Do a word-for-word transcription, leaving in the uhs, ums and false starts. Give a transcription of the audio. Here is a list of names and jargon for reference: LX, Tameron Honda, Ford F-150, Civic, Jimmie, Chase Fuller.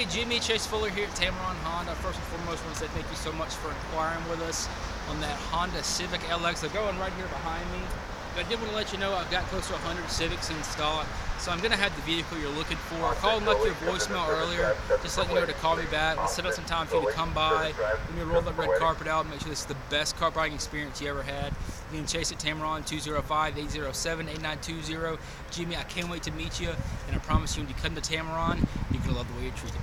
Hey Jimmy, Chase Fuller here at Tameron Honda. First and foremost, I want to say thank you so much for inquiring with us on that Honda Civic L X. They're going right here behind me. But I did want to let you know I've got close to one hundred Civics in stock, so I'm going to have the vehicle you're looking for. I called and left your voicemail earlier, just let you know to call me back. Let's set up some time for you to come by. Let me roll that red carpet out and make sure this is the best car buying experience you ever had. You can Chase at Tameron, two oh five, eight oh seven, eight nine two oh. Jimmy, I can't wait to meet you, and I promise you when you come to Tameron, you're going to love the way you're treated.